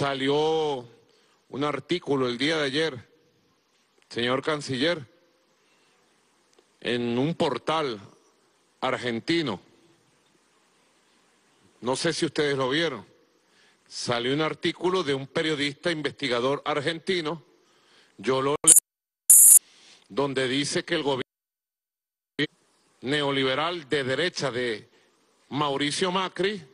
salió un artículo el día de ayer, señor Canciller, en un portal argentino. No sé si ustedes lo vieron. Salió un artículo de un periodista investigador argentino, yo lo leí, donde dice que el gobierno neoliberal de derecha de Mauricio Macri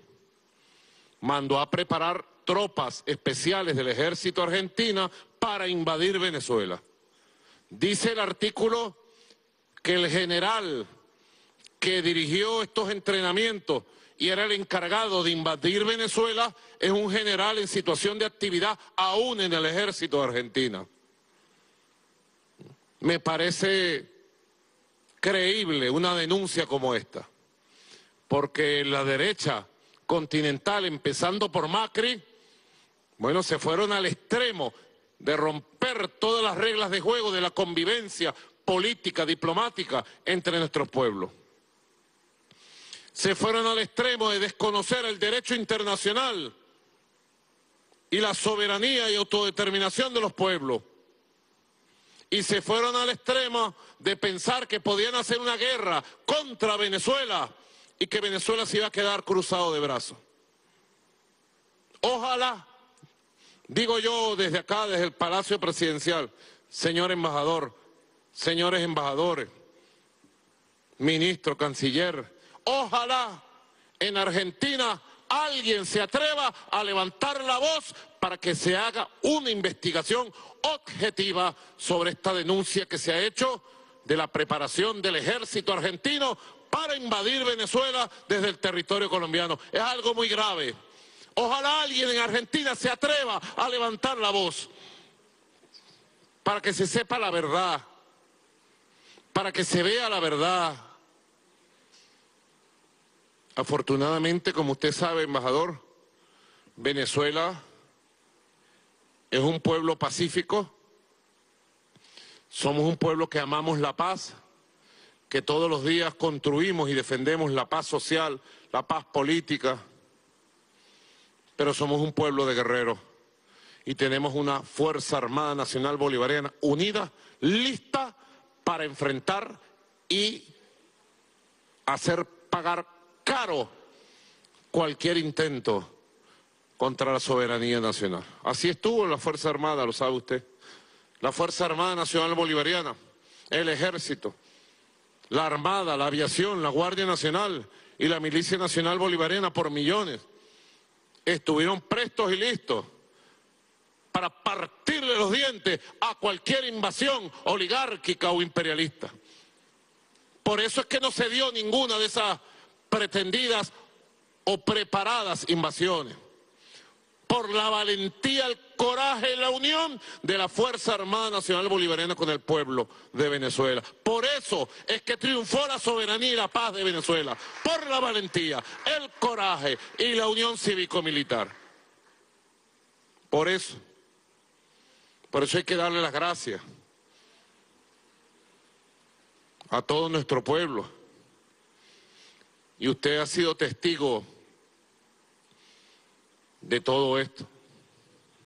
mandó a preparar tropas especiales del ejército argentino para invadir Venezuela. Dice el artículo que el general que dirigió estos entrenamientos y era el encargado de invadir Venezuela es un general en situación de actividad aún en el ejército argentino. Me parece creíble una denuncia como esta, porque la derecha continental, empezando por Macri, bueno, se fueron al extremo de romper todas las reglas de juego de la convivencia política, diplomática entre nuestros pueblos. Se fueron al extremo de desconocer el derecho internacional y la soberanía y autodeterminación de los pueblos. Y se fueron al extremo de pensar que podían hacer una guerra contra Venezuela y que Venezuela se iba a quedar cruzado de brazos. Ojalá, digo yo desde acá, desde el Palacio Presidencial, señor embajador, señores embajadores, ministro, canciller, ojalá en Argentina alguien se atreva a levantar la voz para que se haga una investigación objetiva sobre esta denuncia que se ha hecho de la preparación del ejército argentino para invadir Venezuela desde el territorio colombiano. Es algo muy grave. Ojalá alguien en Argentina se atreva a levantar la voz para que se sepa la verdad, para que se vea la verdad. Afortunadamente, como usted sabe, embajador, Venezuela es un pueblo pacífico, somos un pueblo que amamos la paz, que todos los días construimos y defendemos la paz social, la paz política, pero somos un pueblo de guerreros y tenemos una Fuerza Armada Nacional Bolivariana unida, lista para enfrentar y hacer pagar caro cualquier intento contra la soberanía nacional. Así estuvo la Fuerza Armada, lo sabe usted. La Fuerza Armada Nacional Bolivariana, el Ejército, la Armada, la Aviación, la Guardia Nacional y la Milicia Nacional Bolivariana por millones estuvieron prestos y listos para partirle los dientes a cualquier invasión oligárquica o imperialista. Por eso es que no se dio ninguna de esas pretendidas o preparadas invasiones, por la valentía, el coraje y la unión de la Fuerza Armada Nacional Bolivariana con el pueblo de Venezuela. Por eso es que triunfó la soberanía y la paz de Venezuela, por la valentía, el coraje y la unión cívico-militar. Por eso hay que darle las gracias a todo nuestro pueblo. Y usted ha sido testigo de todo esto.